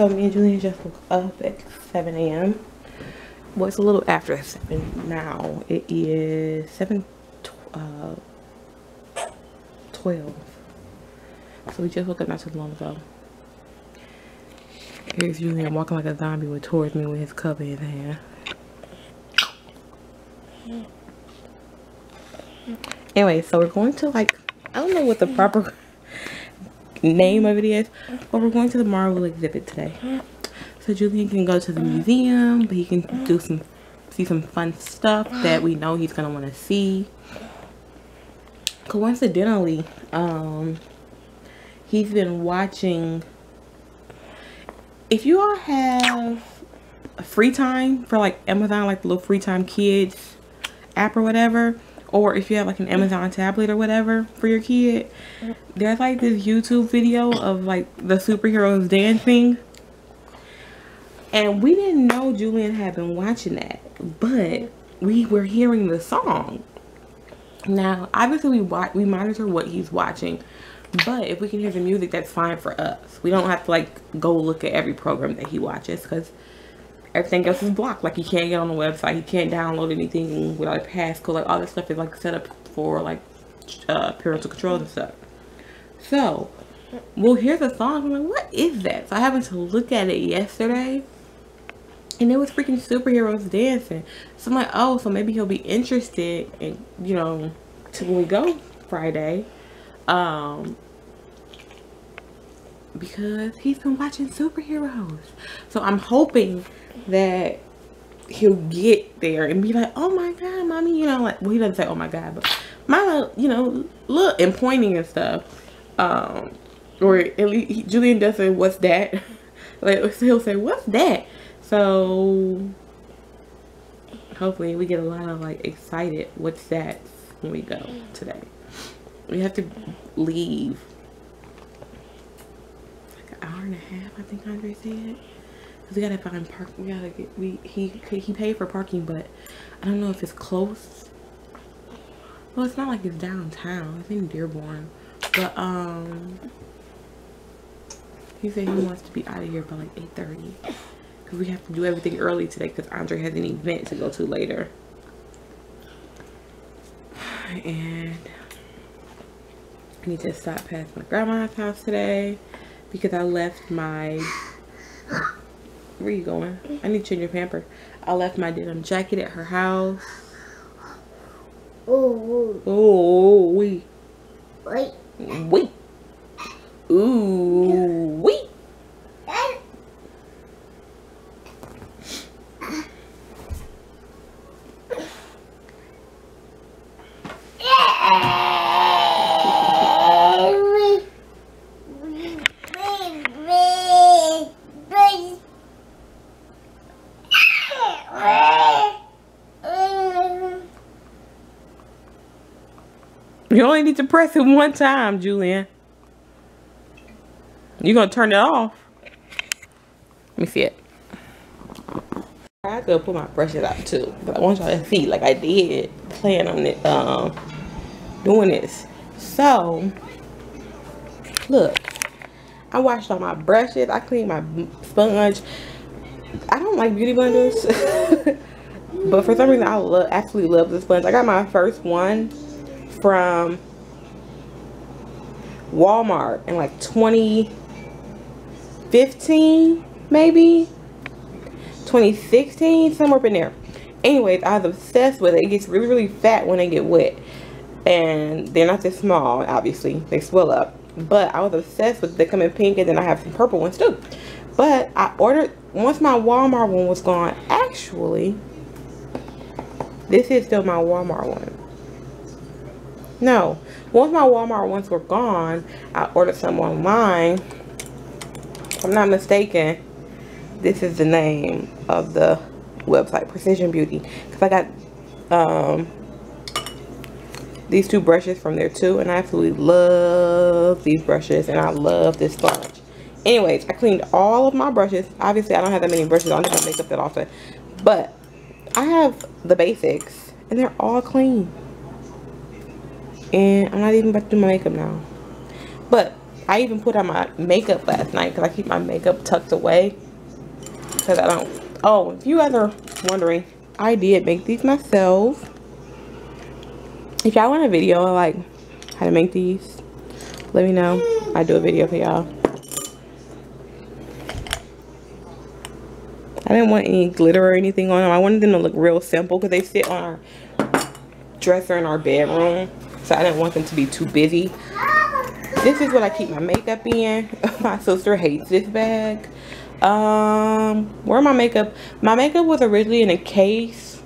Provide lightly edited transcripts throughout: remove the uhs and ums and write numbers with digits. So me and Julian just woke up at 7 a.m. Well, it's a little after 7 now. It is 7:12. So we just woke up not too long ago. Here's Julian walking like a zombie towards me with his cup in his hand. Anyway, so we're going to, like, I don't know what the proper name of it is, but we're going to the Marvel exhibit today. So Julian can go to the museum, but he can do see some fun stuff that we know he's gonna want to see. Coincidentally, he's been watching. If you all have free time for like Amazon, like the little free time kids app or whatever, or if you have like an Amazon tablet or whatever for your kid, there's like this YouTube video of like the superheroes dancing. And we didn't know Julian had been watching that, but we were hearing the song. Now, obviously we monitor what he's watching, but if we can hear the music, that's fine for us. We don't have to like go look at every program that he watches, because everything else is blocked. Like, he can't get on the website, he can't download anything without a passcode. Like, all this stuff is like set up for like parental control and stuff. So we'll hear the song. I'm like, what is that? So I happened to look at it yesterday, and it was freaking superheroes dancing. So I'm like, oh, so maybe he'll be interested in, you know, to when we go Friday, because he's been watching superheroes. So I'm hoping that he'll get there and be like, oh my god, mommy, you know, like, well, he doesn't say oh my god, but mama, you know, look, and pointing and stuff. Or at least Julian does say, what's that? Like, so he'll say, what's that? So hopefully we get a lot of like excited what's that when we go today. We have to leave like an hour and a half, I think Andre said. Cause we gotta find park. We gotta get. He paid for parking, but I don't know if it's close. Well, it's not like it's downtown. It's in Dearborn, but he said he wants to be out of here by like 8:30. Cause we have to do everything early today. Cause Andre has an event to go to later, and I need to stop past my grandma's house today because I left my, where you going? I need to change your pamper. I left my denim jacket at her house. Oh, wee. Wait. Wee. Ooh, wee. You only need to press it one time, Julian. You're gonna turn it off. Let me see it. I could put my brushes out too, but I want y'all to see like I did plan on it, doing this. So look, I washed all my brushes. I cleaned my sponge. I don't like beauty blenders, but for some reason I absolutely love this sponge. I got my first one from Walmart in like 2015, maybe 2016, somewhere up in there. Anyways, I was obsessed with it. It gets really, really fat when they get wet, and they're not this small, obviously, they swell up. But I was obsessed with it. They come in pink, and then I have some purple ones too. But I ordered, once my Walmart one was gone, actually, this is still my Walmart one. No, once my Walmart ones were gone, I ordered some online. If I'm not mistaken, this is the name of the website, Precision Beauty. Because I got these two brushes from there too, and I absolutely love these brushes, and I love this sponge. Anyways, I cleaned all of my brushes. Obviously, I don't have that many brushes. I don't have makeup that often, but I have the basics, and they're all clean. And I'm not even about to do my makeup now. But I even put on my makeup last night because I keep my makeup tucked away because I don't. Oh, if you guys are wondering, I did make these myself. If y'all want a video on like how to make these, let me know. I do a video for y'all. I didn't want any glitter or anything on them. I wanted them to look real simple because they sit on our dresser in our bedroom. So I didn't want them to be too busy. This is what I keep my makeup in. My sister hates this bag. Where my makeup was originally in a case,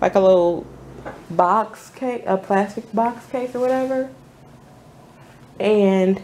like a little box case, a plastic box case or whatever, and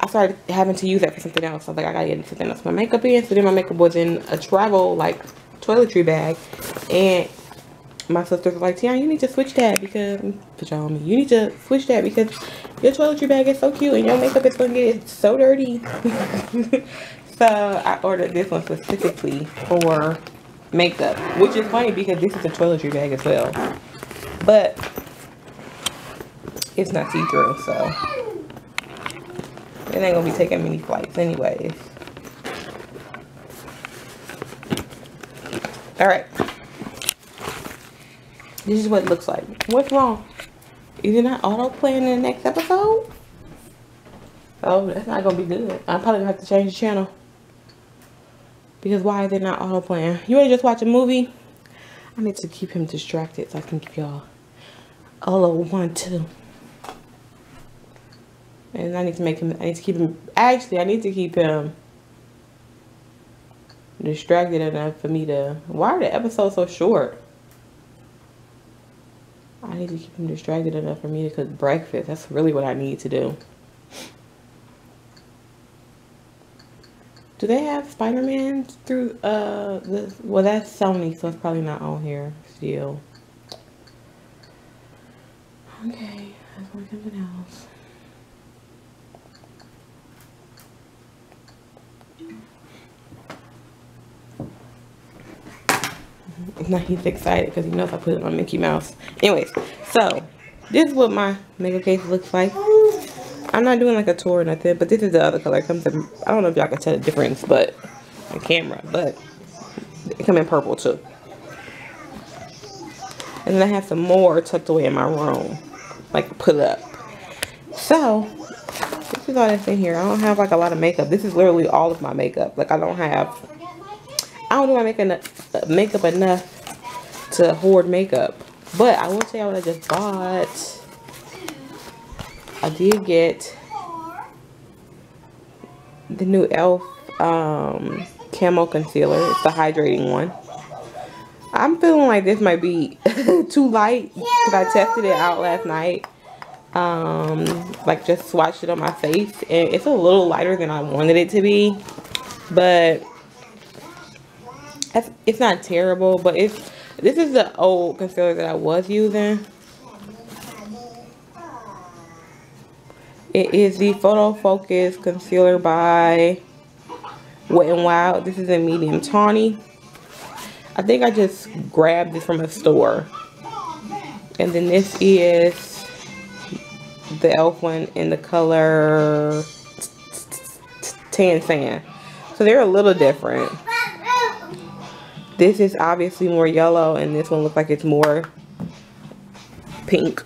I started having to use that for something else. I was like, I gotta get something else my makeup in. So then my makeup was in a travel like toiletry bag, and my sisters were like, Teanna, you need to switch that because your toiletry bag is so cute and your makeup is gonna get so dirty. So I ordered this one specifically for makeup, which is funny because this is a toiletry bag as well, but it's not see-through, so it ain't gonna be taking many flights anyways. All right, this is what it looks like. What's wrong? Is it not autoplay in the next episode? Oh, that's not gonna be good. I'm probably gonna have to change the channel. Because why are they not auto playing? You wanna just watch a movie? I need to keep him distracted so I can give y'all a little 1-2. And I need to keep him distracted enough for me to. Why are the episodes so short? I need to keep him distracted enough for me to cook breakfast. That's really what I need to do. Do they have Spider-Man through, well, that's Sony, so it's probably not on here still. Okay, I just want something else. Now he's excited because he knows I put it on Mickey Mouse. Anyways, so this is what my makeup case looks like. I'm not doing like a tour or nothing, but this is the other color. It comes in, I don't know if y'all can tell the difference, but on camera, but it comes in purple too. And then I have some more tucked away in my room, like put up. So this is all that's in here. I don't have like a lot of makeup. This is literally all of my makeup. Like I don't do my makeup enough to hoard makeup. But I will tell y'all what I just bought. I did get the new elf camo concealer. It's the hydrating one. I'm feeling like this might be too light because I tested it out last night. Like just swatched it on my face, and it's a little lighter than I wanted it to be, but it's not terrible. But this is the old concealer that I was using. It is the Photo Focus Concealer by Wet n Wild. This is in medium tawny. I think I just grabbed this from a store. And then this is the elf one in the color Tan Sand. So they're a little different. This is obviously more yellow, and this one looks like it's more pink.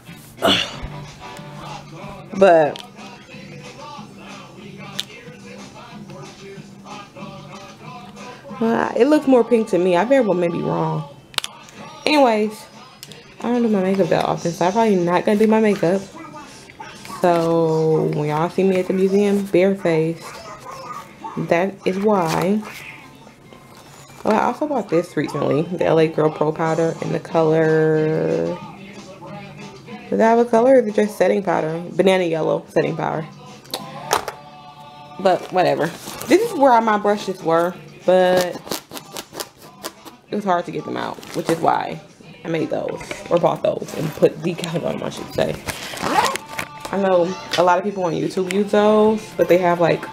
But it looks more pink to me. I very well may be wrong. Anyways, I don't do my makeup that often, so I'm probably not going to do my makeup. So when y'all see me at the museum barefaced, that is why. Well, I also bought this recently, the LA Girl Pro Powder in the color. Does that have a color or is it just setting powder? Banana yellow setting powder. But whatever. This is where all my brushes were, but it was hard to get them out, which is why I made those or bought those and put decals on them, I should say. I know a lot of people on YouTube use those, but they have like,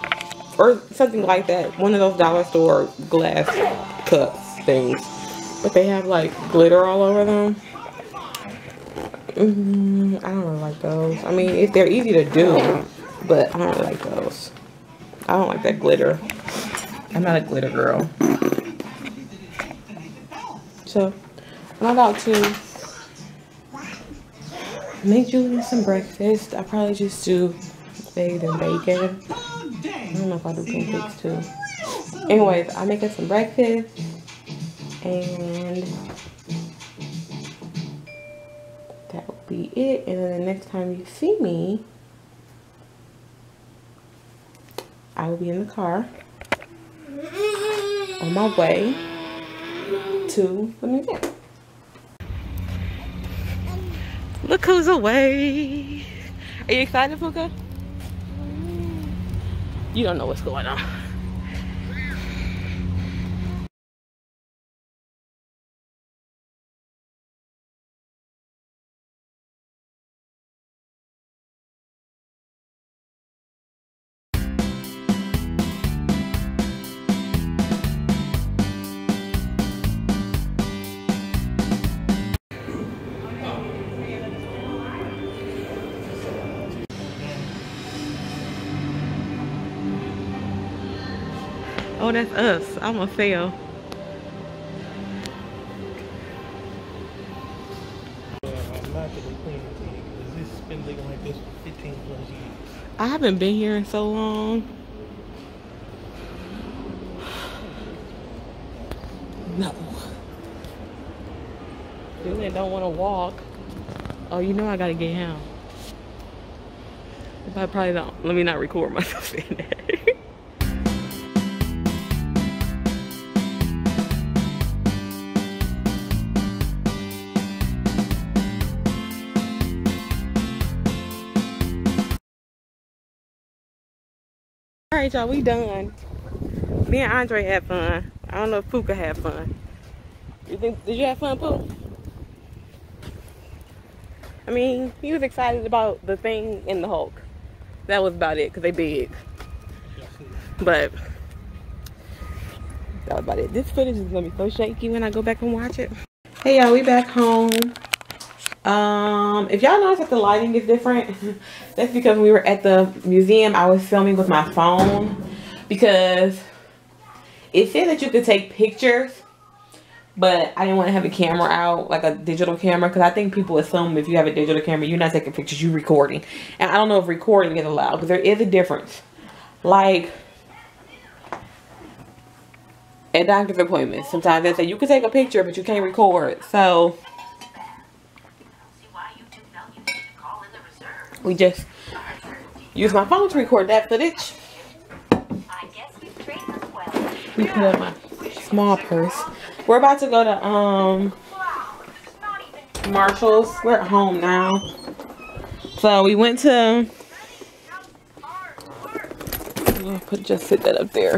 or something like that, one of those dollar store glass cups things, but they have like glitter all over them. I don't really like those. I mean, if they're easy to do, but I don't like those. I don't like that glitter. I'm not a glitter girl. So, I'm about to make Julian some breakfast. I probably just do bathe and bacon. I don't know if I do pancakes too. Anyways, I make us some breakfast and that will be it. And then the next time you see me, I will be in the car on my way to the museum. Look who's away. Are you excited, Puka? You don't know what's going on. Oh, that's us. I'm gonna fail. I haven't been here in so long. No. Julian don't want to walk. Oh, you know I gotta get home. If I probably don't. Let me not record myself saying that. Alright y'all, we done. Me and Andre had fun. I don't know if Puka had fun. Did you have fun, Puka? I mean, he was excited about the thing in the Hulk. That was about it, because they big. But that was about it. This footage is gonna be so shaky when I go back and watch it. Hey y'all, we back home. If y'all notice that the lighting is different, that's because we were at the museum. I was filming with my phone because it said that you could take pictures, but I didn't want to have a camera out, like a digital camera, because I think people assume if you have a digital camera, you're not taking pictures, you're recording. And I don't know if recording is allowed, because there is a difference. Like at doctor's appointments, sometimes they say you can take a picture, but you can't record. So we just use my phone to record that footage. We put up my small purse. We're about to go to Marshall's. We're at home now. So we went to, just sit that up there.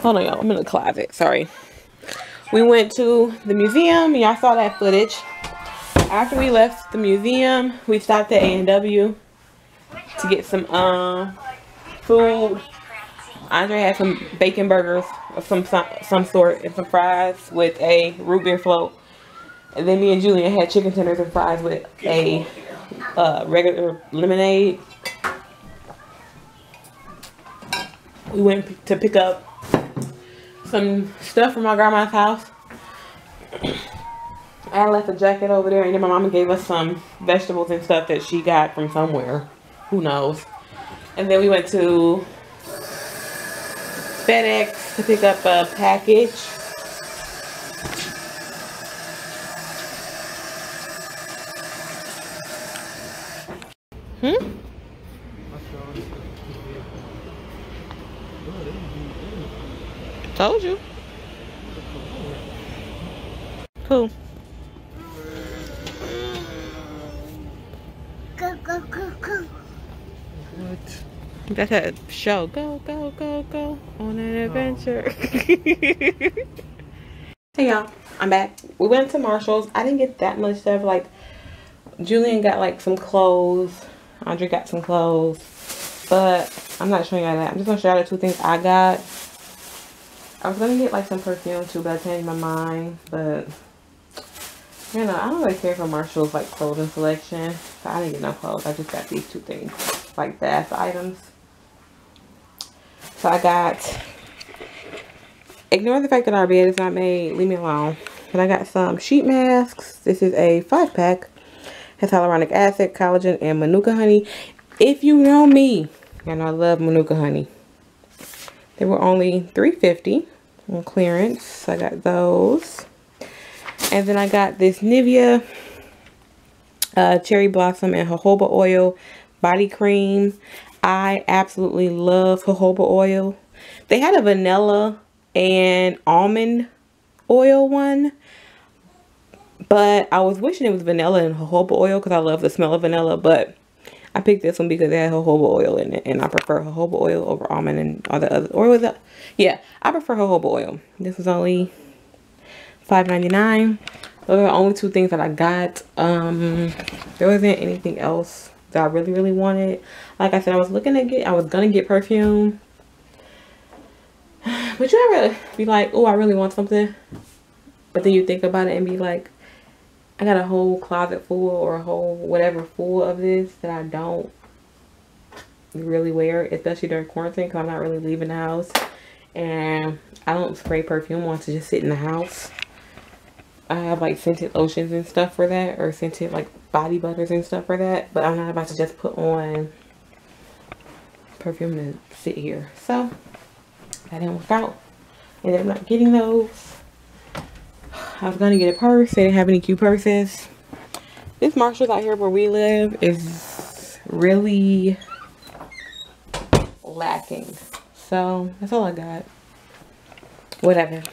Hold on y'all, I'm in the closet, sorry. We went to the museum, y'all saw that footage. After we left the museum, we stopped at A&W to get some food. Andre had some bacon burgers of some sort and some fries with a root beer float. And then me and Julian had chicken tenders and fries with a regular lemonade. We went to pick up some stuff from my grandma's house. I left a jacket over there, and then my mama gave us some vegetables and stuff that she got from somewhere. Who knows? And then we went to FedEx to pick up a package. Hmm? Told you. Who? Go. What? That's a show. Go. On an adventure. Hey y'all, I'm back. We went to Marshall's. I didn't get that much stuff. Like, Julian got like some clothes. Andre got some clothes. But I'm not showing y'all that. I'm just gonna show y'all the two things I got. I was gonna get like some perfume too, but I changed my mind. But you know, I don't really care for Marshall's like clothing selection, so I didn't get no clothes. I just got these two things. like bath items. So I got, ignoring the fact that our bed is not made, leave me alone. But I got some sheet masks. This is a 5-pack. Has hyaluronic acid, collagen, and manuka honey. If you know me, and I love manuka honey. They were only $3.50 on clearance. So I got those. And then I got this Nivea Cherry Blossom and jojoba oil body cream. I absolutely love jojoba oil. They had a vanilla and almond oil one, but I was wishing it was vanilla and jojoba oil because I love the smell of vanilla, but I picked this one because it had jojoba oil in it, and I prefer jojoba oil over almond and all the other oils. Yeah, I prefer jojoba oil. This was only $5.99. Those are the only two things that I got. There wasn't anything else that I really wanted. Like I said, I was looking to get, I was gonna get perfume. But you ever be like, oh, I really want something, but then you think about it and be like, I got a whole closet full or a whole whatever full of this that I don't really wear, especially during quarantine, because I'm not really leaving the house, and I don't spray perfume once to just sit in the house. I have like scented lotions and stuff for that, or scented like body butters and stuff for that, but I'm not about to just put on perfume to sit here. So that didn't work out, and I'm not getting those. I was gonna get a purse. They didn't have any cute purses. This Marshall's out here where we live is really lacking. So that's all I got. Whatever.